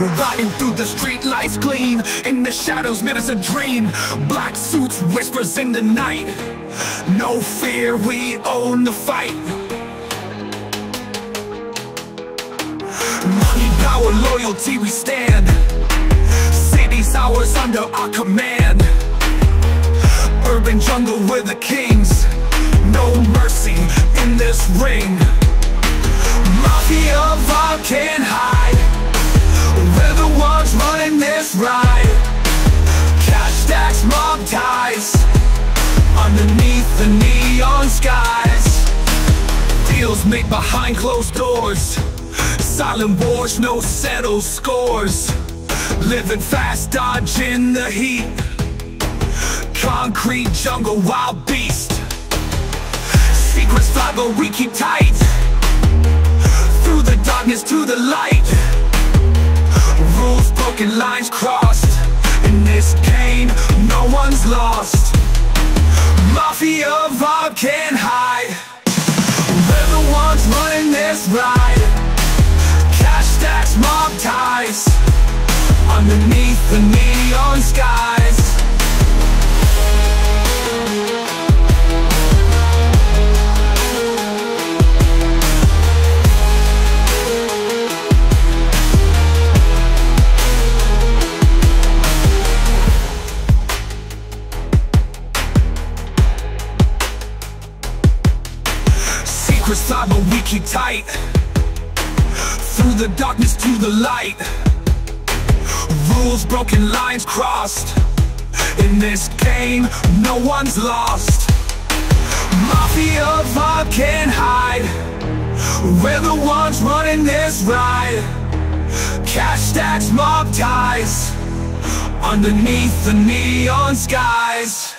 Riding through the street lights gleam. In the shadows mirrors a dream. Black suits, whispers in the night. No fear, we own the fight. Money, power, loyalty, we stand. Cities ours under our command. Urban jungle, we're the kings. No mercy in this ring. Mafia vibe can't hide. We're the ones running this ride. Cash stacks, mob ties. Underneath the neon skies. Deals made behind closed doors. Silent wars, no settled scores. Living fast, dodging the heat. Concrete jungle, wild beast. Secrets fly, but we keep tight. Through the darkness to the light. Rules broken, lines crossed. In this game, no one's lost. Mafia vibe can't hide. We're the ones running this ride. Cash stacks, mob ties. Underneath the neon skies. Slide, but we keep tight. Through the darkness to the light. Rules broken, lines crossed. In this game, no one's lost. Mafia vibe can't hide. We're the ones running this ride. Cash stacks, mob ties. Underneath the neon skies.